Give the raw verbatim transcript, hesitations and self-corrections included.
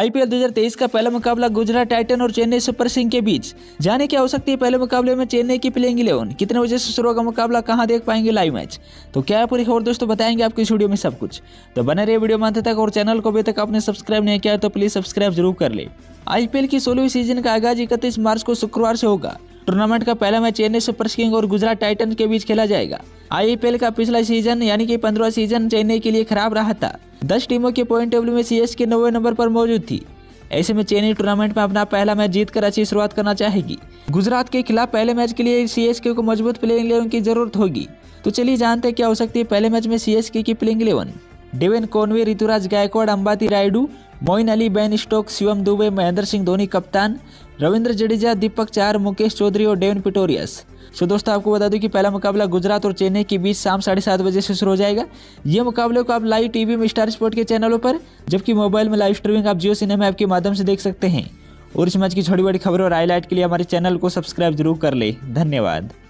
IPL दो हज़ार तेईस का पहला मुकाबला गुजरात टाइटन और चेन्नई सुपर किंग्स के बीच, जाने क्या हो सकती है पहले मुकाबले में चेन्नई की प्लेइंग इलेवन, कितने बजे से शुरू होगा मुकाबला, कहां देख पाएंगे लाइव मैच, तो क्या है पूरी खबर दोस्तों बताएंगे आपको इस वीडियो में सब कुछ। तो बने रहिए वीडियो में अंत तक और चैनल को अभी तक आपने सब्सक्राइब नहीं किया है तो प्लीज सब्सक्राइब जरूर कर ले। आईपीएल की सोलहवीं सीजन का आगाज इकतीस मार्च को शुक्रवार से होगा। टूर्नामेंट का पहला मैच चेन्नई सुपर किंग्स और गुजरात टाइटन के बीच खेला जाएगा। आईपीएल का पिछला सीजन यानी कि पंद्रहवां सीजन चेन्नई के लिए खराब रहा था। दस टीमों के पॉइंट टेबल में सीएसके नौवें नंबर पर मौजूद थी। ऐसे में चेन्नई टूर्नामेंट में अपना पहला मैच जीतकर अच्छी शुरुआत करना चाहेगी। गुजरात के खिलाफ पहले मैच के लिए सीएसके को मजबूत प्लेइंग इलेवन की जरूरत होगी। तो चलिए जानते हैं क्या हो सकती है पहले मैच में सीएसके की playing eleven. Devon Conway, Ruturaj Gaikwad, Ambati Rayudu, Moeen Ali, Ben Stoke, Shivam Dube, Mahendra Singh Dhoni कप्तान, रविंद्र जडेजा, दीपक चाहर, मुकेश चौधरी और डेवन पिटोरियस। सो दोस्तों आपको बता दूं कि पहला मुकाबला गुजरात और चेन्नई के बीच शाम साढ़े सात बजे से शुरू हो जाएगा। ये मुकाबले को आप लाइव टीवी में स्टार स्पोर्ट्स के चैनलों पर, जबकि मोबाइल में लाइव स्ट्रीमिंग आप जियो सिनेमा ऐप के माध्यम से देख सकते हैं। और इस मैच की छोटी बड़ी खबरों और हाईलाइट के लिए हमारे चैनल को सब्सक्राइब जरूर कर ले। धन्यवाद।